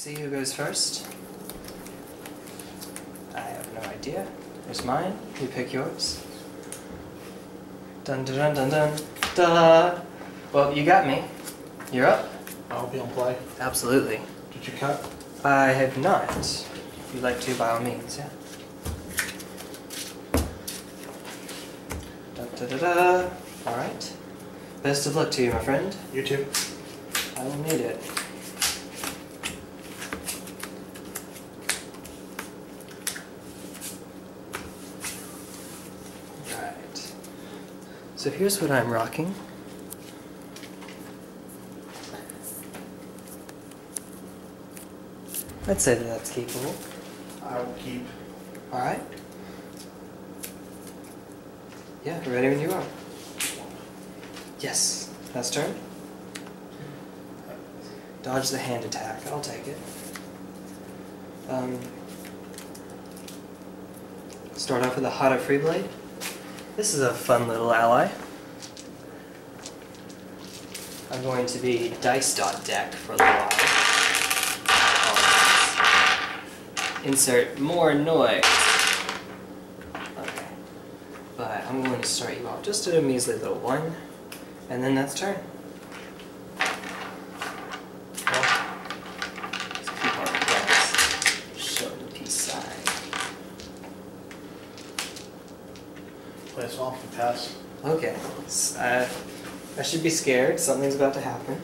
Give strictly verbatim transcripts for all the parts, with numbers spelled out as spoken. see who goes first. I have no idea. There's mine. You pick yours. Dun dun dun dun dun. Da. Well, you got me. You're up. I'll be on play. Absolutely. Did you cut? I have not. If you'd like to, by all means, yeah. Dun da da da. All right. Best of luck to you, my friend. You too. I will need it. Right. So here's what I'm rocking. I'd say that that's keepable. I'll keep. All right. Yeah, ready when you are. Yes, that's turn. Dodge the hand attack. I'll take it. Um, start off with a Hada Freeblade. This is a fun little ally. I'm going to be dice dot deck for a little while. Insert more noise. Okay, but I'm going to start you off just at a measly little one. And then that's turn. Well, let's keep our dice. Show the peace sign. Play us off and pass. Okay. Uh, I should be scared. Something's about to happen.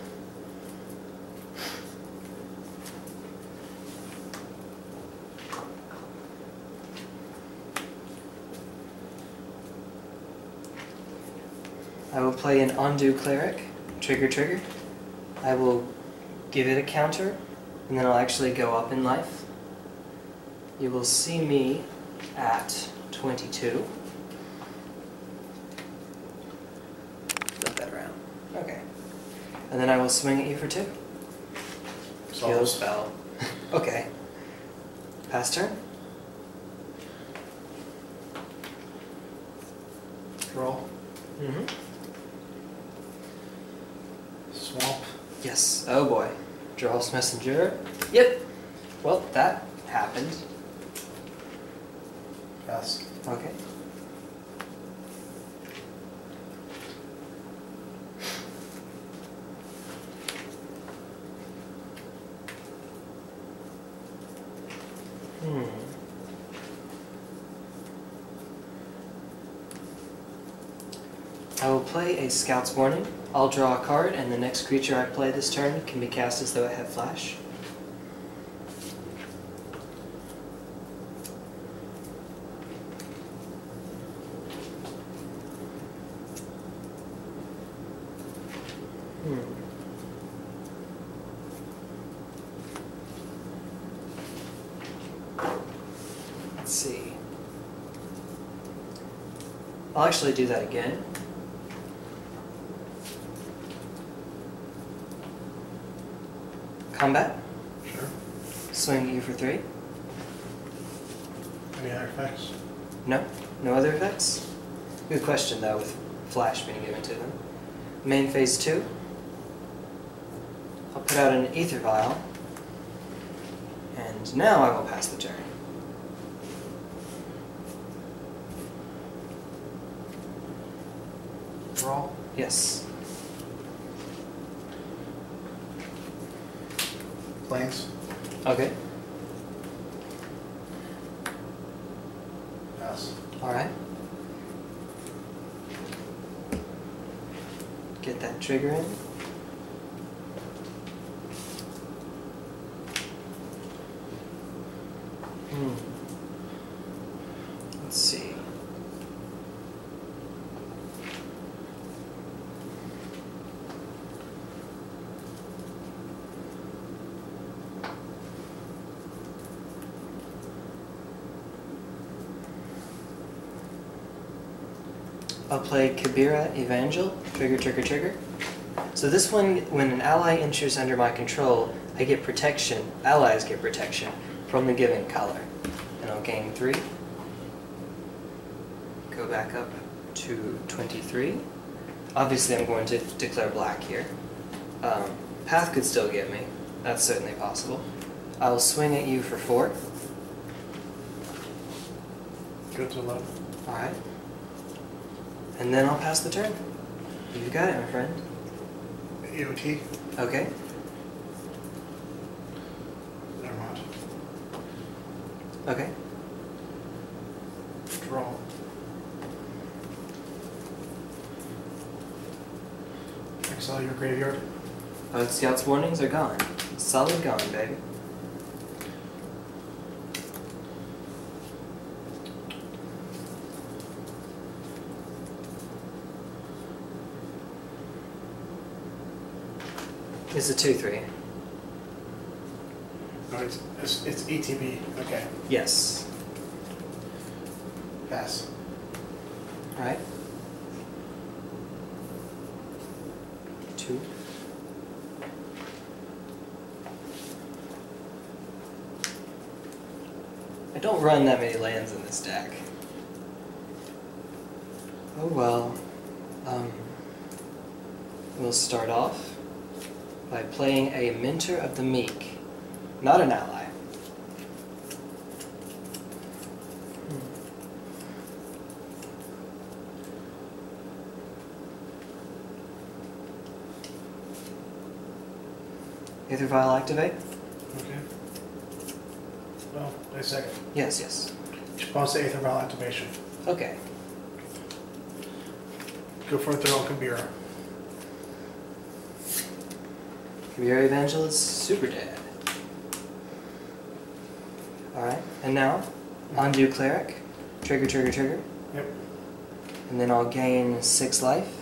I will play an Ondu Cleric, trigger trigger. I will give it a counter, and then I'll actually go up in life. You will see me at twenty-two. Flip that around. Okay. And then I will swing at you for two. Kill spell. Okay. Pass turn. Roll. Mm-hmm. Swamp. Yes. Oh boy. Draw's messenger. Yep. Well, that happened. Pass. Okay. Hmm. I will play a Scout's Warning. I'll draw a card, and the next creature I play this turn can be cast as though it had flash. Hmm. Let's see. I'll actually do that again. Combat? Sure. Swing at you for three. Any other effects? No. No other effects? Good question, though, with flash being given to them. Main phase two. I'll put out an Aether Vial. And now I will pass the turn. Roll? Yes. Planes. Okay. Pass. Alright. Get that trigger in. Hmm. Let's see. I'll play Kabira Evangel, trigger, trigger, trigger. So this one, when an ally enters under my control, I get protection, allies get protection, from the given color. And I'll gain three. Go back up to twenty-three. Obviously I'm going to declare black here. Um, Path could still get me, that's certainly possible. I'll swing at you for four. Good to love. Alright. And then I'll pass the turn. You've got it, my friend. E O T. Okay. Never mind. Okay. Draw. Exile your graveyard. Oh, Scout's warnings are gone. Solid gone, baby. It's a two three. Oh, it's, it's, it's E T B. Okay. Yes. Pass. All right. Two. I don't run that many lands in this deck. Oh well. Um, we'll start off by playing a Mentor of the Meek. Not an ally. Hmm. Aether Vial activate. Okay. Oh, wait a second. Yes, yes. Response to Aether Vial activation. Okay. Go for a throw on Kabira. Kabira Evangel is super dead. Alright, and now, Ondu Cleric. Trigger, trigger, trigger. Yep. And then I'll gain six life.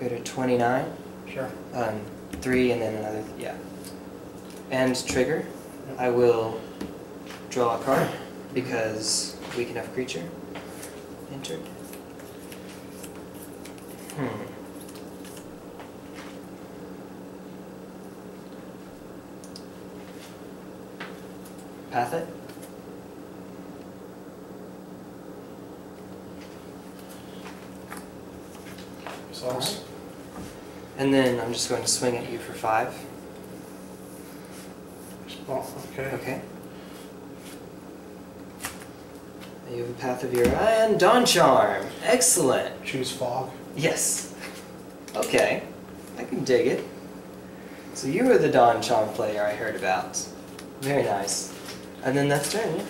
Go to twenty-nine. Sure. Um, three and then another, yeah. And trigger. Yep. I will draw a card because weak enough creature entered. Hmm. Path it. Right. And then I'm just going to swing at you for five. Oh, okay. Okay. You have a path of your own. Dawn Charm. Excellent. Choose fog. Yes. Okay. I can dig it. So you were the Dawn Charm player I heard about. Very nice. And then that's turn, yeah.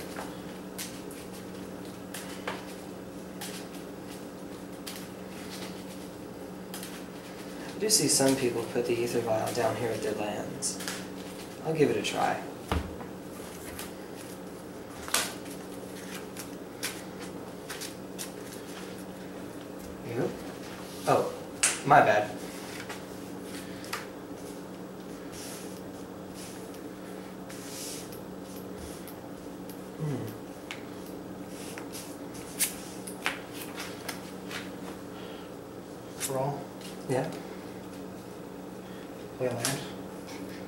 I do see some people put the Aether Vial down here at their lands. I'll give it a try. You? Oh, my bad.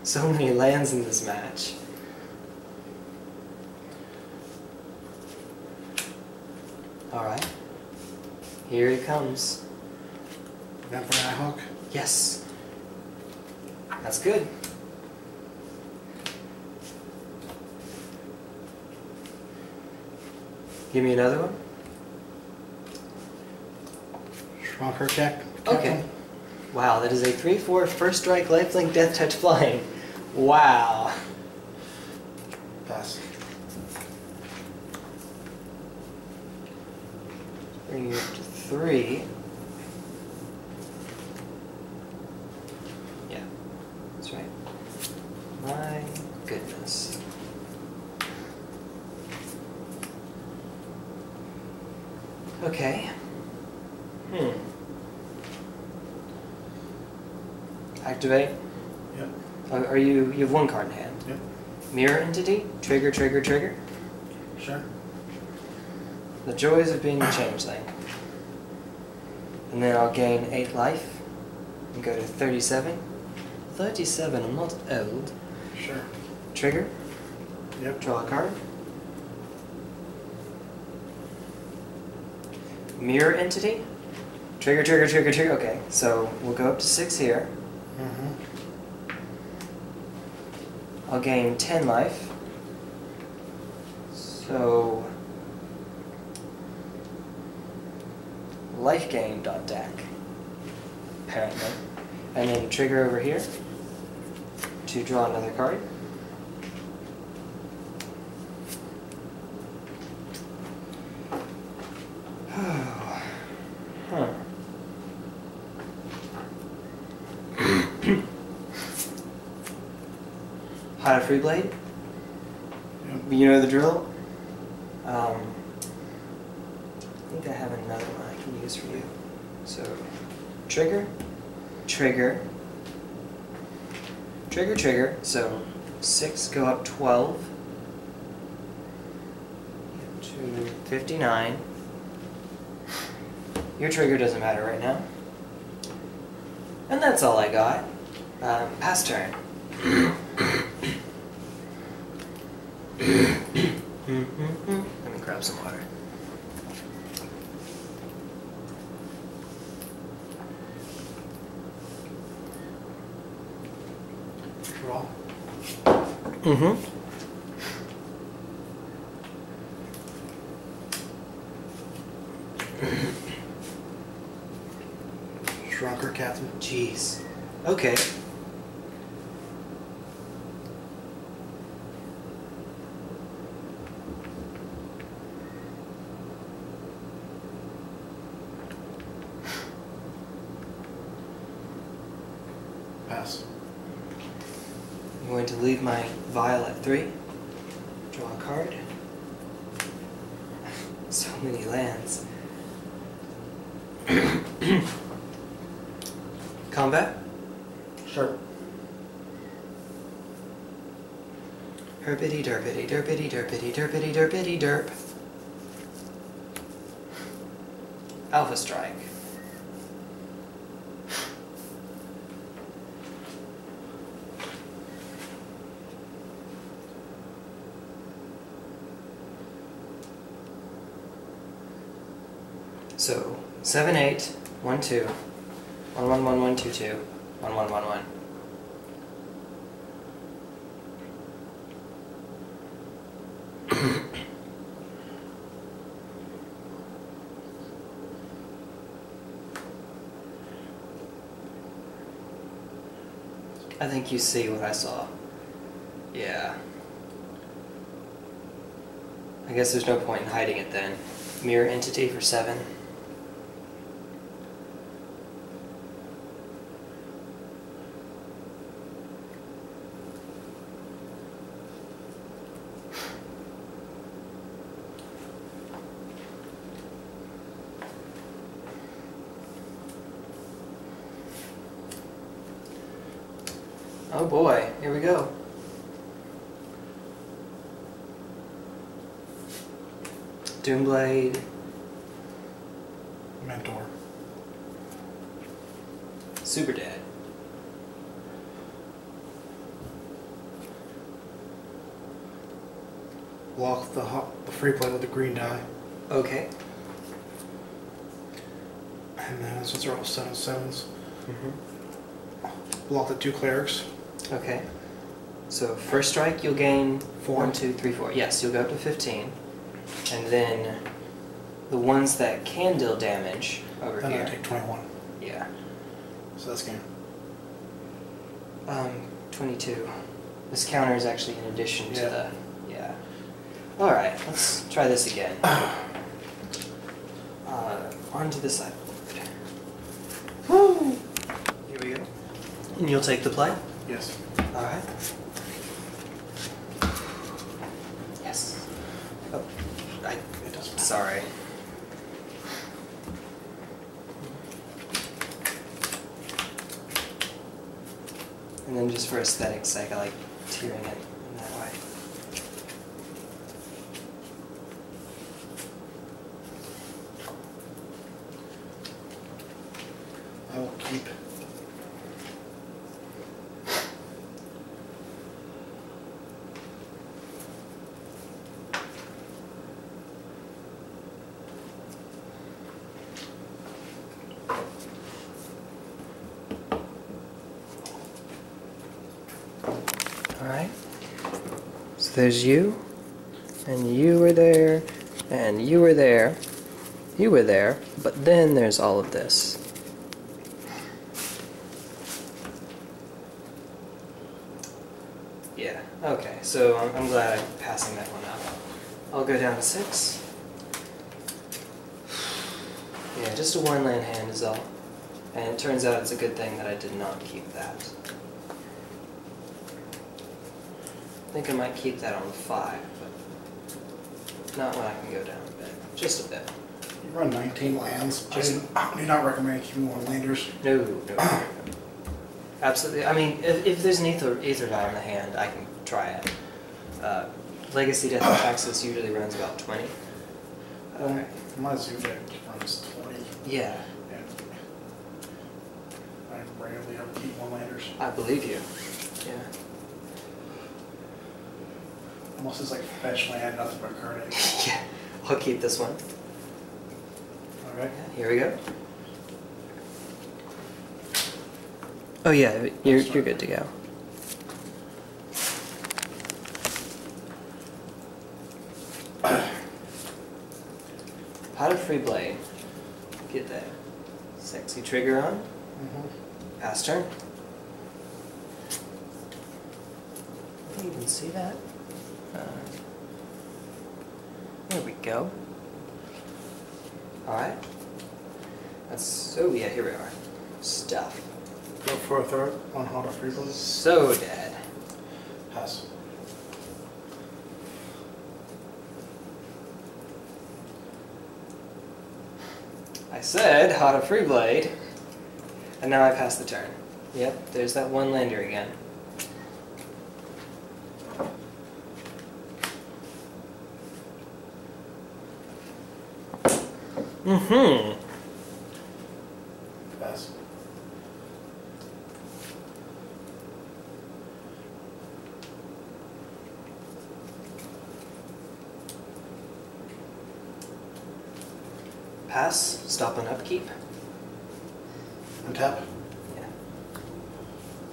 So many lands in this match. Alright. Here he comes. That for an Ihawk? Yes. That's good. Give me another one. Stronghold Captain. Okay. Wow, that is a three four first strike lifelink death touch flying. Wow. Pass. Bring you up to three. Yeah, that's right. My goodness. Okay. Hmm. Activate. Yep. Uh, are you? You have one card in hand. Yep. Mirror Entity. Trigger. Trigger. Trigger. Sure. The joys of being a changeling. And then I'll gain eight life and go to thirty-seven. Thirty-seven. I'm not old. Sure. Trigger. Yep. Draw a card. Mirror Entity. Trigger. Trigger. Trigger. Trigger. Okay. So we'll go up to six here. Mm-hmm. I'll gain ten life. So life gain dot D A C, apparently. And then trigger over here to draw another card. Huh. Hada Freeblade. You know the drill. Um, I think I have another one I can use for you. So, trigger, trigger, trigger, trigger. So, six go up twelve to fifty-nine. Your trigger doesn't matter right now. And that's all I got. Um, pass turn. Let me grab some water. Draw. Mm-hmm. Stronghold Captain. Jeez. Okay. Pass. I'm going to leave my vial at three. Draw a card. So many lands. Combat? Sure. Herpity derpity derpity derpity derpity derpity derp. Alpha Strike. So, seven eight, one two. One one one one two two, one one one one. I think you see what I saw. Yeah. I guess there's no point in hiding it then. Mirror Entity for seven. Oh boy, here we go. Doom Blade. Mentor. Super Dead. Block the, the free play with the green die. Okay. And then since they're all seven sevens, mm-hmm. Block the two clerics. Okay. So first strike, you'll gain four. One, two, three, four. Yes, you'll go up to fifteen. And then the ones that can deal damage over then here. I take twenty-one. Yeah. So that's game. Um, twenty-two. This counter is actually in addition to yeah. the... Yeah. Alright, let's try this again. uh, onto the sideboard. Woo! Here we go. And you'll take the play? Yes. Alright. Yes. Oh, I, it doesn't. Sorry. And then just for aesthetics' sake, I like tearing it in that way. I will keep. Alright. there's you, and you were there, and you were there, you were there, but then there's all of this. Yeah, okay, so I'm, I'm glad I'm passing that one up. I'll go down to six. Yeah, just a one-land hand is all. And it turns out it's a good thing that I did not keep that. I think I might keep that on the five, but not when I can go down a bit. Just a bit. You run nineteen lands. Just, I do not recommend keeping more landers. No, no, no, no. Absolutely. I mean, if, if there's an Aether Vial in the hand, I can try it. Uh, Legacy Death Tax usually runs about twenty. Uh, okay. My Zudeck runs twenty. Yeah. Rarely ever keep one landers. I believe you. Yeah. Almost as like fetch land, nothing but current. Yeah. I'll keep this one. Alright. Yeah, here we go. Oh yeah, you're you're good to go. Hada Freeblade. Get that sexy trigger on. Mm-hmm. Pass turn. I didn't even see that. Uh, there we go. Alright. That's so, yeah, here we are. Stuff. Go for a third on Hada Freeblade. So dead. Pass. I said Hada Freeblade. And now I pass the turn. Yep, there's that one lander again. Mm-hmm. Pass. Pass, stop and upkeep. Untap? Yeah.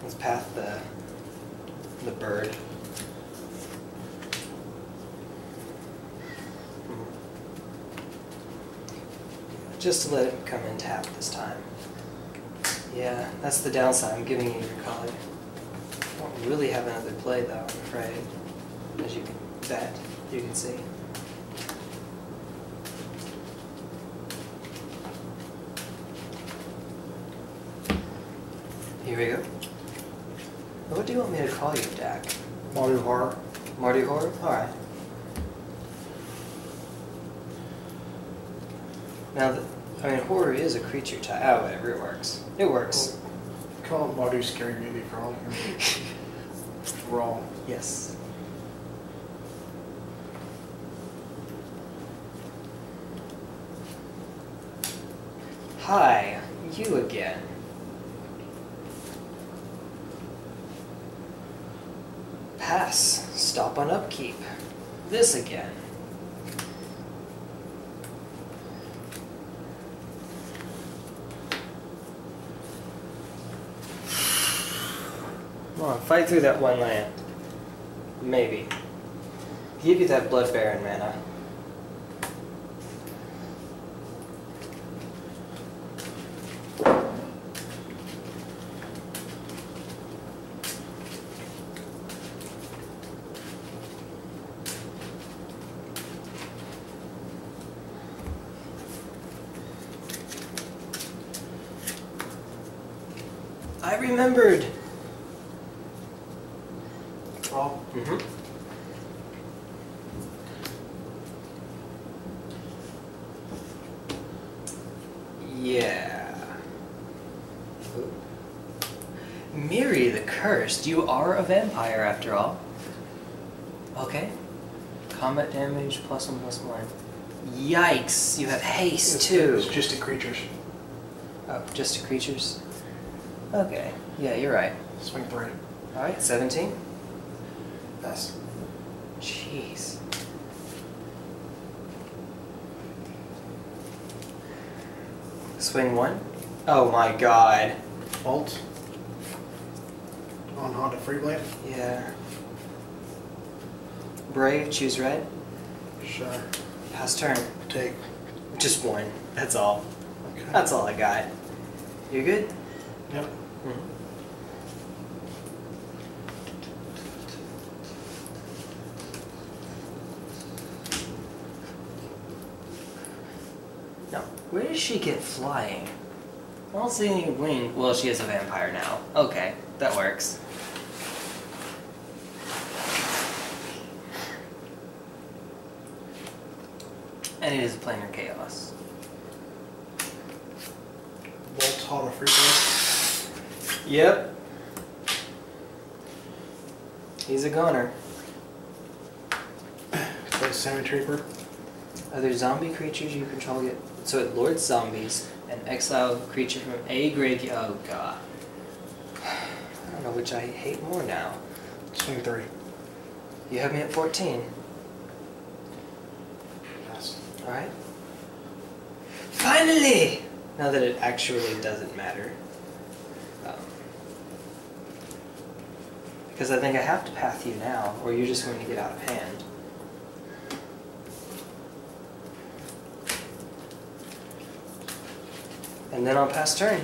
Let's path the the bird. Mm. Just to let it come in tap this time. Yeah, that's the downside. I'm giving you your color. I don't really have another play though, I'm afraid. As you can bet, you can see. Here we go. What do you want me to call you, Dak? Mardu Horror. Mardu Horror? Alright. Now, the, I mean, horror is a creature type. Oh, whatever, it works. It works. Well, call it Mardu Scary Movie for all your wrong. Yes. Hi, you again. Pass. Stop on upkeep. This again. Come on, fight through that one land. Maybe. Give you that Blood Baron mana. I remembered! Oh. Mm-hmm. Yeah. Ooh. Miri the Cursed, you are a vampire after all. Okay. Combat damage, plus one, plus one. Yikes! You have haste it's, too! It's just to creatures. Oh, just to creatures? Okay. Yeah, you're right. Swing three. Alright, seventeen. Pass. Jeez. Swing one. Oh my god. Bolt. On Hada Freeblade? Yeah. Brave, choose red. Sure. Pass turn. Take. Just one. That's all. Okay. That's all I got. You good? Yep. Mm-hmm. Now, where does she get flying? I don't see any wing. Well, she is a vampire now. Okay, that works. And it is Planar Chaos. Bolt Hada Freeblade. Yep. He's a goner. Play Cemetery Bird. Other zombie creatures you control get. So it lords zombies and exiled creature from a graveyard. Oh god. I don't know which I hate more now. Swing three. You have me at fourteen. Alright. Finally! Now that it actually doesn't matter. Um, because I think I have to path you now, or you're just going to get out of hand. And then I'll pass turn.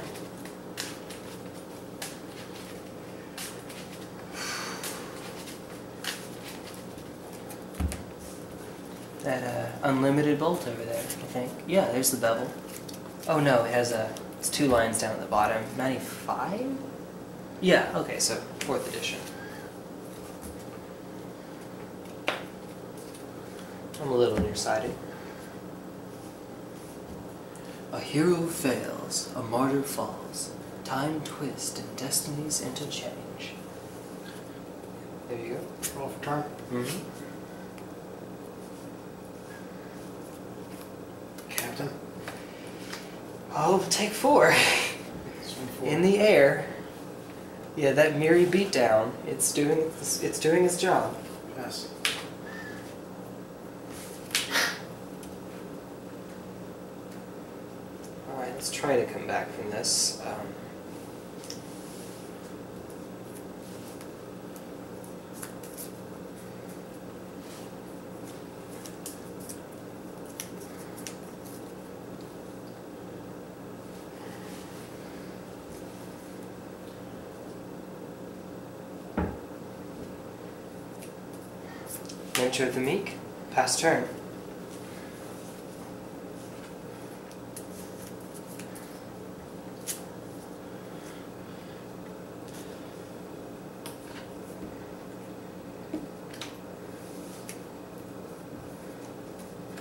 That uh, unlimited bolt over there, I think. Yeah, there's the bevel. Oh no, it has a. It's two lines down at the bottom. ninety-five? Yeah, okay, so fourth edition. I'm a little nearsighted. A hero fails, a martyr falls. Time twists and destinies interchange. There you go. Roll for turn. Mm-hmm. Oh, take four. four. In the air. Yeah, that Miri beatdown. It's doing. It's doing its job. Yes. All right. Let's try to come back from this. Um, Mentor of the Meek, pass turn.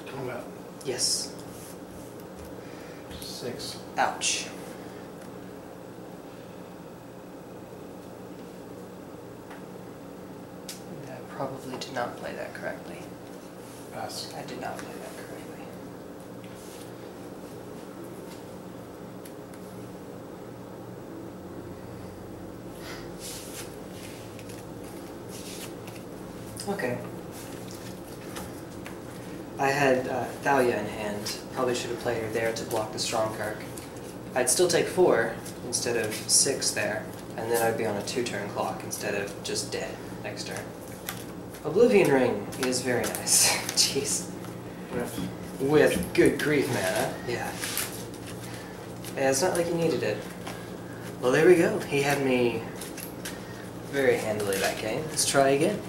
Combat. Yes. Six. Ouch. Probably did not play that correctly. Pass. I did not play that correctly. Okay. I had uh, Thalia in hand. Probably should have played her there to block the Stromkirk. I'd still take four instead of six there, and then I'd be on a two-turn clock instead of just dead next turn. Oblivion Ring is very nice. Jeez. With, with good grief mana. Yeah. Yeah, it's not like he needed it. Well, there we go. He had me very handily that game. Let's try again.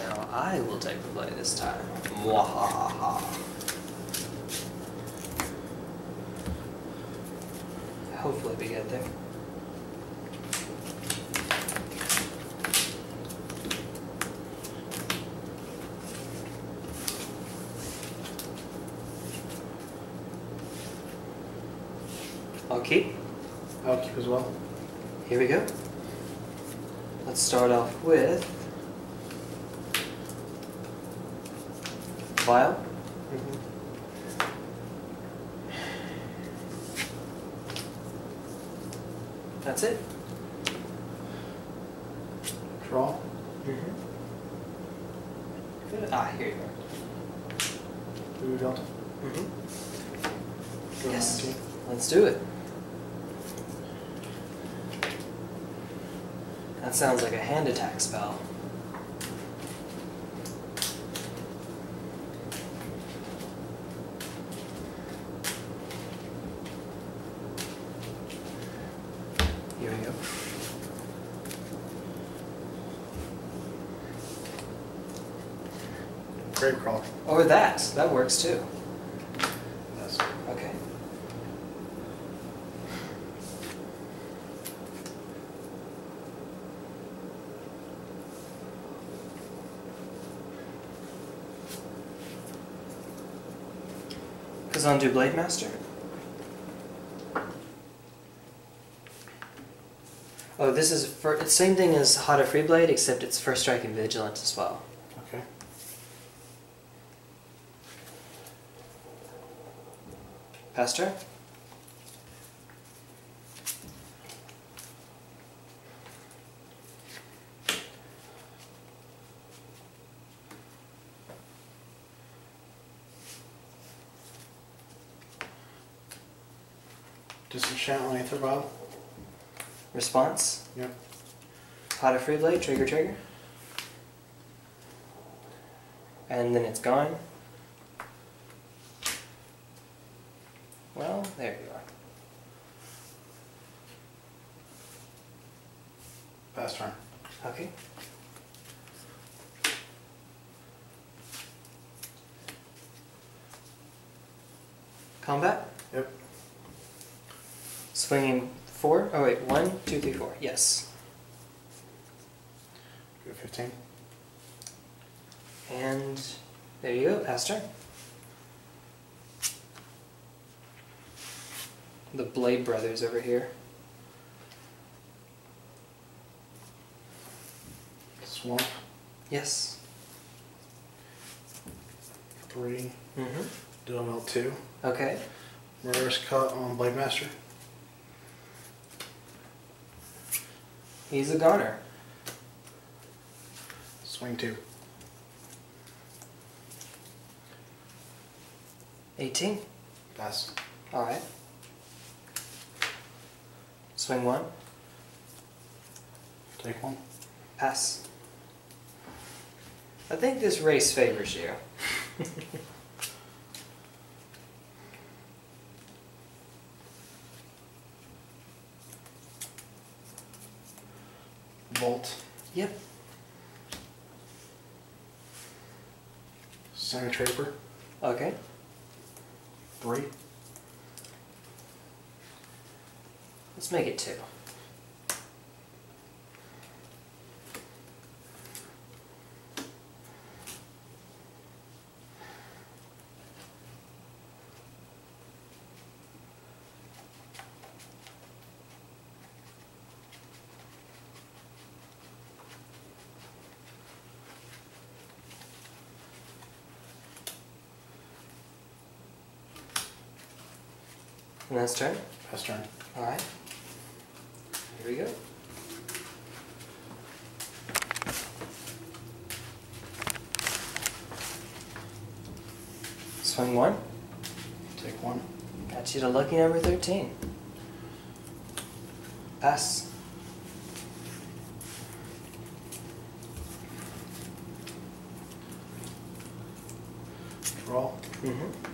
Now I will take the play this time. Mwahaha. Hopefully we get there. I'll keep. I'll keep as well. Here we go. Let's start off with Vial. Mm-hmm. That's it. Draw. Mm-hmm. Good. Ah, here you go. Blue Delta. Mm-hmm. Yes. nineteen. Let's do it. That sounds like a hand attack spell. Grave Crawler. Or that. That works too. Yes. Okay. Kazandu Blademaster. Oh, this is the same thing as Hada Freeblade, except it's first strike and vigilance as well. Okay. Pastor? Disenchant Aether Vial. Response? Yep. Hada Freeblade, trigger, trigger. And then it's gone. Well, there you are. Pass turn. Okay. Combat? Yep. Swinging. Four? Oh wait, one, two, three, four. Yes. Go fifteen. And there you go, Pastor. The Blade Brothers over here. Swamp. Yes. Three. Mm-hmm. Dual two. Okay. Murderous Cut on Blademaster. He's a goner. Swing two. eighteen. Pass. Alright. Swing one. Take one. Pass. I think this race favors you. Volt. Yep. Center Traper. Okay. Three. Let's make it two. And that's turn? That's turn. Alright. Here we go. Swing one. Take one. Got you to lucky number thirteen. Pass. Draw. Mm-hmm.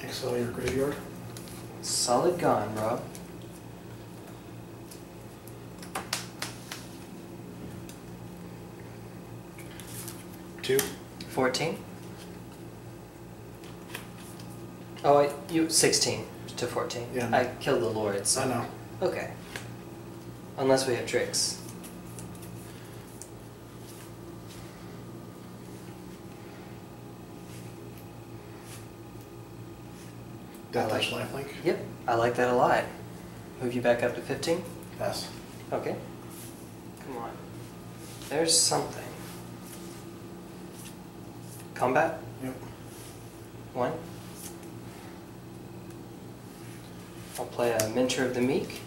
Exile your graveyard. Solid gone, Rob. Two. Fourteen. Oh, I, you sixteen to fourteen. Yeah. No. I killed the Lord. So. I know. Okay. Unless we have tricks. Death Touch Life Link. Yep, I like that a lot. Move you back up to fifteen? Pass. Okay. Come on. There's something. Combat? Yep. One. I'll play a Mentor of the Meek.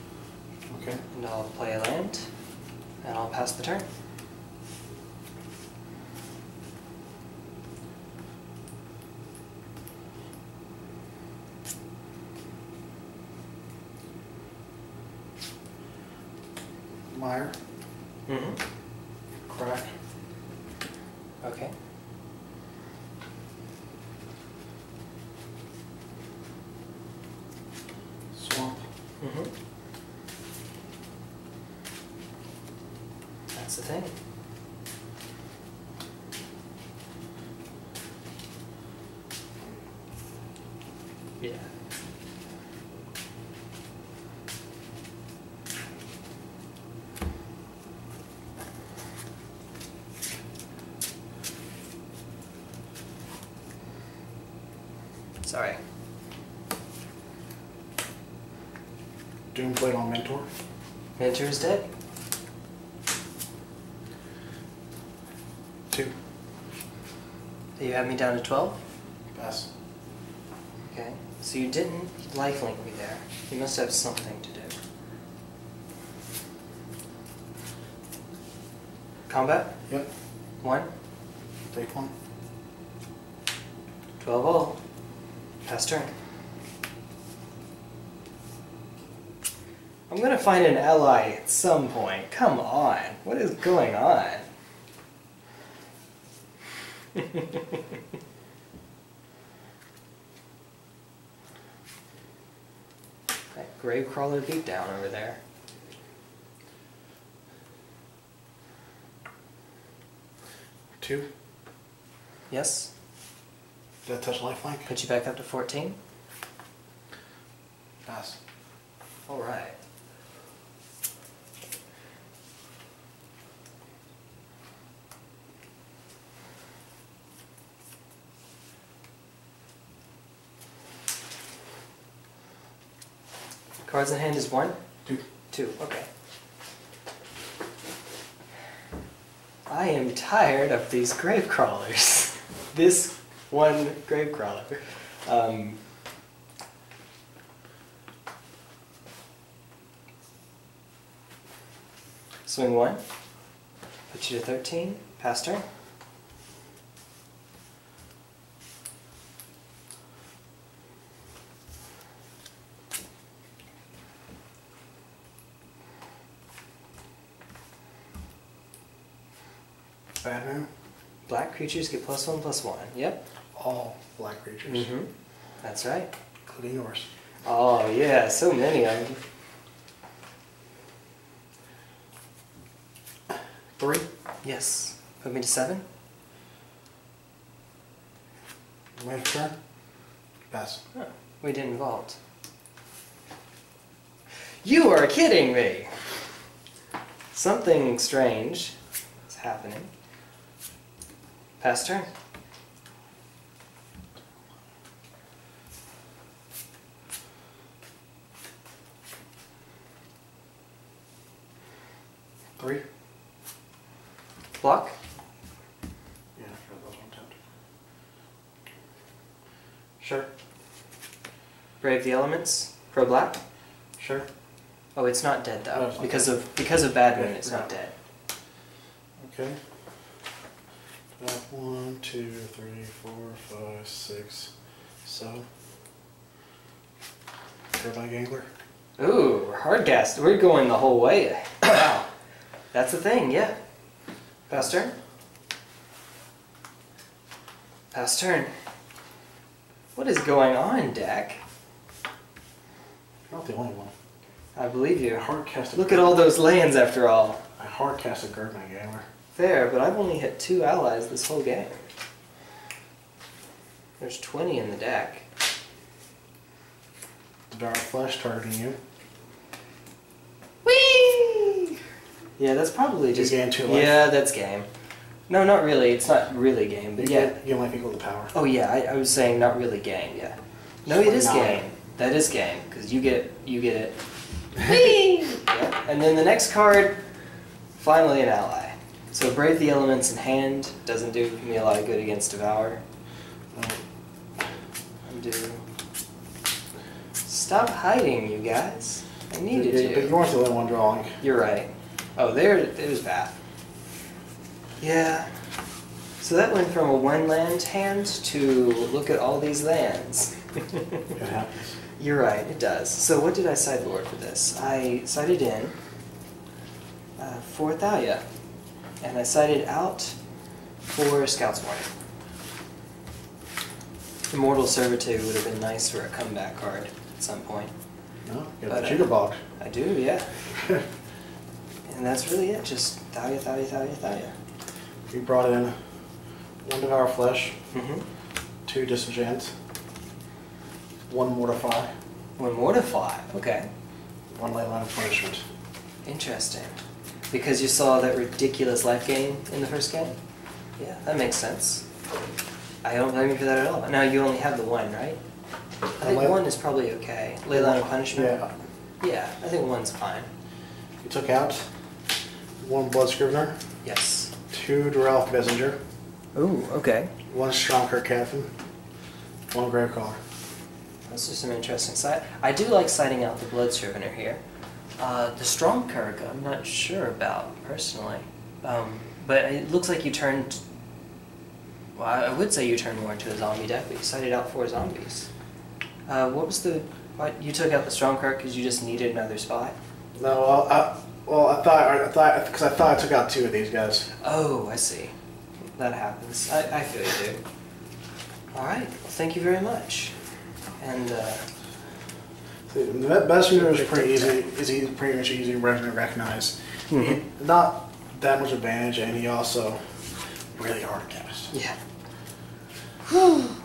Okay. And I'll play a land. And I'll pass the turn. Mm-hmm. Crack. Okay. the thing. Yeah. Sorry. Doom Blade on Mentor. Mentor is dead. Two. So you have me down to twelve? Pass. Okay. So you didn't lifelink me there. You must have something to do. Combat? Yep. One? Take one. Twelve all. Pass turn. I'm gonna find an ally at some point. Come on. What is going on? That Grave Crawler beatdown over there. Two. Yes. Did I touch lifelink? Put you back up to fourteen. Pass. All right. Cards in hand is one? Two. Two, okay. I am tired of these grave crawlers. This one grave crawler. Um, swing one. Put you to thirteen. Pass turn. Bad Moon. Black creatures get plus one, plus one. Yep. All black creatures. Mm-hmm. That's right. Including yours. Oh, yeah. So many of them. Three? Yes. Put me to seven? Wait for turn? Pass. Oh, we didn't vault. You are kidding me! Something strange is happening. Pass turn. Three. Block. Yeah, sure, those aren't tempted. Sure. Brave the Elements for black. Sure. Oh, it's not dead though. No, it's not because dead. of because of Bad Moon, okay. It's no. not dead. Okay. One, two, three, four, five, six, seven. Gird my Gangler. Ooh, we're hard gassed. We're going the whole way. Wow. That's the thing, yeah. Pass turn. Pass turn. What is going on, deck? You're not the only one. I believe you. I hard cast a Look at all those lands after all. I hard cast a Gird my Gangler. Fair, but I've only hit two allies this whole game. There's twenty in the deck. The Devour Flesh targeting you. Whee! Yeah, that's probably you just... game two life. Yeah, that's game. No, not really. It's not really game, but you yeah. Get, you only equal the power. Oh, yeah. I, I was saying not really game, yeah. No, it is game. That is game, because you get, you get it. Whee! Yeah. And then the next card, finally an ally. So Brave the Elements in hand doesn't do me a lot of good against Devour. Um, Undo. Stop hiding, you guys. I needed you. But you weren't the only one drawing. You're right. Oh, there it was bad. Yeah. So that went from a one-land hand to look at all these lands. It happens. You're right, it does. So what did I sideboard for this? I sided in uh, for Thalia. And I sided out for Scout's Warning. Immortal Servitude would have been nice for a comeback card at some point. No, you have the jitterbug. I do, yeah. And that's really it. Just Thalia, Thalia, Thalia, Thalia. We brought in one Devour Flesh, mm-hmm. two Disenchant, one Mortify. One Mortify, okay. One Leyline of Punishment. Interesting. Because you saw that ridiculous life gain in the first game? Yeah, that makes sense. I don't blame you for that at all. Now you only have the one, right? I think um, one is probably okay. Leyline of Punishment? Yeah. Yeah, I think one's fine. You took out one Blood Scrivener. Yes. Two Duralth Messenger. Ooh, okay. One Stromkirk Captain. One Grave Crawler. That's just an interesting side. I do like citing out the Blood Scrivener here. Uh, the Stromkirk, I'm not sure about, personally. Um, but it looks like you turned... Well, I would say you turned more into a zombie deck, but you cited out four zombies. Uh, what was the... What, you took out the Stromkirk because you just needed another spot? No, well, I, well, I thought... I thought because I thought I took out two of these guys. Oh, I see. That happens. I, I feel you, dude. All right. Well, thank you very much. And, uh... See, the best reader is pretty easy, is pretty much easy to recognize. Mm-hmm. Not that much advantage, and he also really hard to cast. Yeah. Whew.